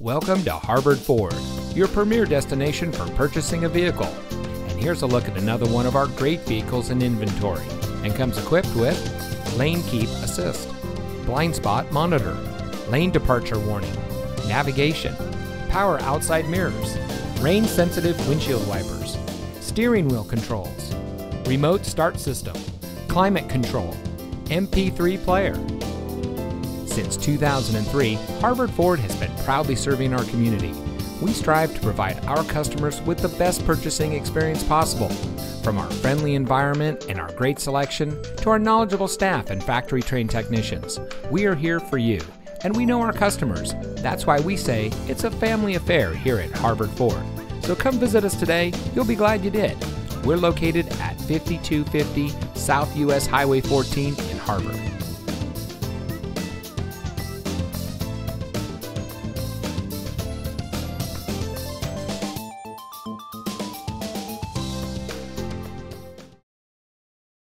Welcome to Harvard Ford, your premier destination for purchasing a vehicle. And here's a look at another one of our great vehicles in inventory, and comes equipped with Lane Keep Assist, Blind Spot Monitor, Lane Departure Warning, Navigation, Power Outside Mirrors, Rain Sensitive Windshield Wipers, Steering Wheel Controls, Remote Start System, Climate Control, MP3 Player. Since 2003, Harvard Ford has been proudly serving our community. We strive to provide our customers with the best purchasing experience possible. From our friendly environment and our great selection to our knowledgeable staff and factory-trained technicians, we are here for you, and we know our customers. That's why we say it's a family affair here at Harvard Ford. So come visit us today. You'll be glad you did. We're located at 5250 South US Highway 14 in Harvard.